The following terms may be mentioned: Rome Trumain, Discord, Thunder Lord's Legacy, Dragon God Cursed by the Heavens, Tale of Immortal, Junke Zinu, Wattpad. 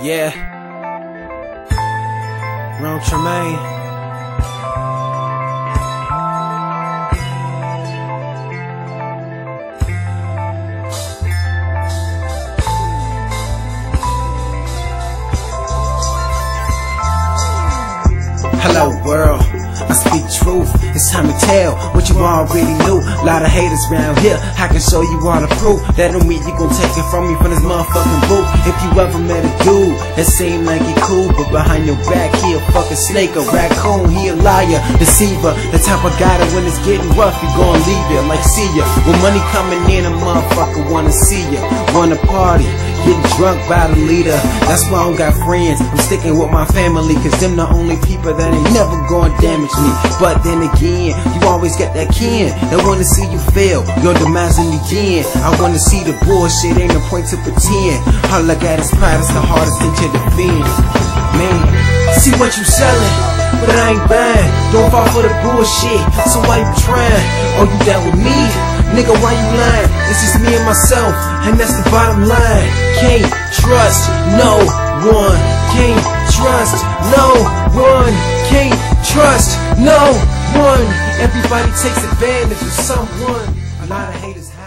Yeah, Rome Trumain. Hello world, I speak truth, it's time to tell what you already knew. Lot of haters round here, I can show you all the proof. That don't mean you gon' take it from me from this motherfucking booth. If you ever met a dude that seemed like he cool, but behind your back he a fucking snake, a raccoon. He a liar, deceiver, the type of guy that when it's getting rough, you gon' leave ya like see ya. When money coming in, a motherfucker wanna see ya. Run a party, getting drunk by the leader. That's why I don't got friends, I'm sticking with my family, cause them the only people that ain't never gonna damage me. But then again, you always got that kin that wanna see you fail, your demise in the end. I wanna see the bullshit, ain't no point to pretend. All I got is pride, it's the hardest thing to defend. Man, see what you selling, but I ain't buying. Don't fall for the bullshit, so why you trying? Oh, you down with me? Nigga, why you lying? It's just me and myself, and that's the bottom line. Can't trust no one, can't trust no one, can't trust no one. Everybody takes advantage of someone. A lot of haters